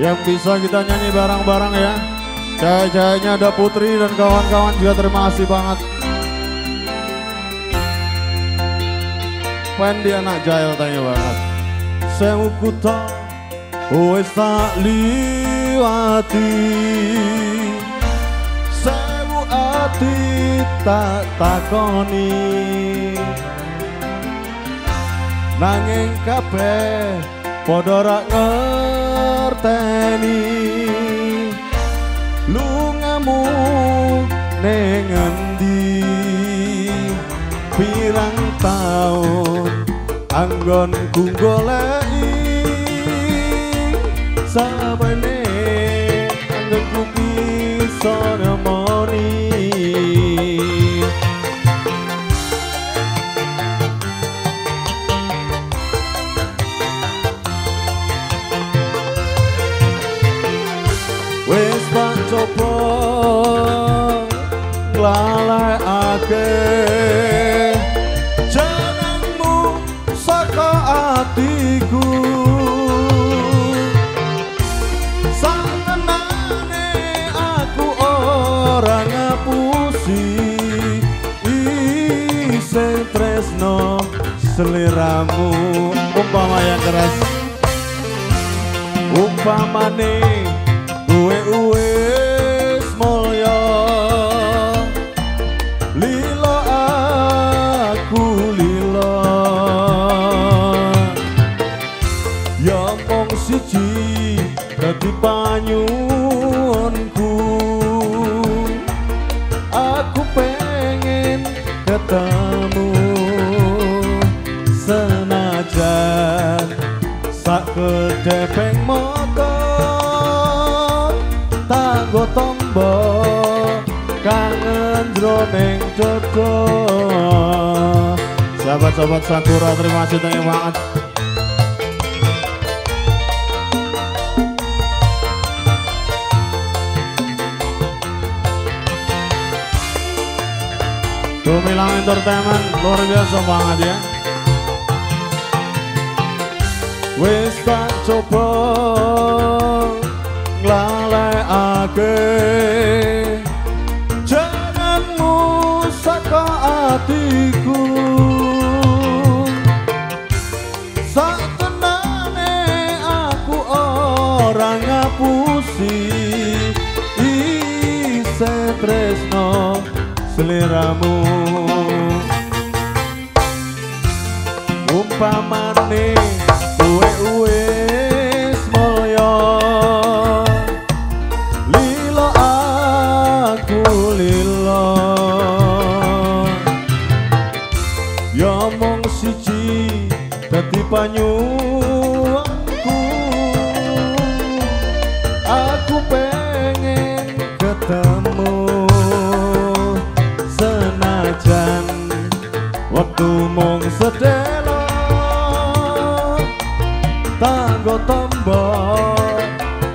yang bisa kita nyanyi bareng-bareng ya. Jaya-jayanya ada Putri dan kawan-kawan juga, terima kasih banget. Wendy anak Jaya tanya banget. Seukuta wes tak liwati, ati tak takoni, nanging kabeh padha ra ngerteni lungamu ning endi. Pirang taun anggonku goleki sabene anggonku bisa nemoni. Coba lalai akeh jenengmu saka atiku, sanenane aku ora ngapusi isih tresno seliramu. Umpama yang keras, umpamane uwe-uwe di panyuwunku, aku pengen ketemu senajan sak kedepeng mata tanggo tombo kangen jroning dada. Sahabat-sahabat Sakura, terima kasih banget. Gumilang Entertainment luar biasa banget ya. Wis tak coba nglalekake jenengmu saka atiku, satenane aku ora ngapusi isih tresno seliramu. Umpamane uwe-uwe semoyo lilo aku lilo, ya mung siji dadi panyuwunku, aku pengen ketemu senajan waktu mung sedelo tanggo tombo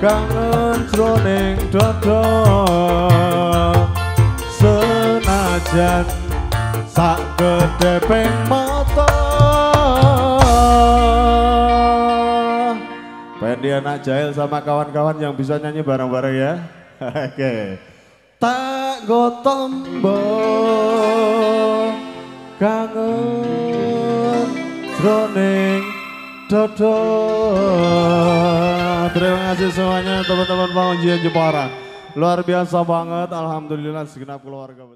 kangen jroning dada. Senajan sak kedeping mata Wendy anak Jahil sama kawan-kawan yang bisa nyanyi bareng-bareng ya. Oke. Tak gotombo kangen jroning dada. Terima kasih semuanya teman-teman pengujian Jepara. Luar biasa banget, alhamdulillah segenap keluarga.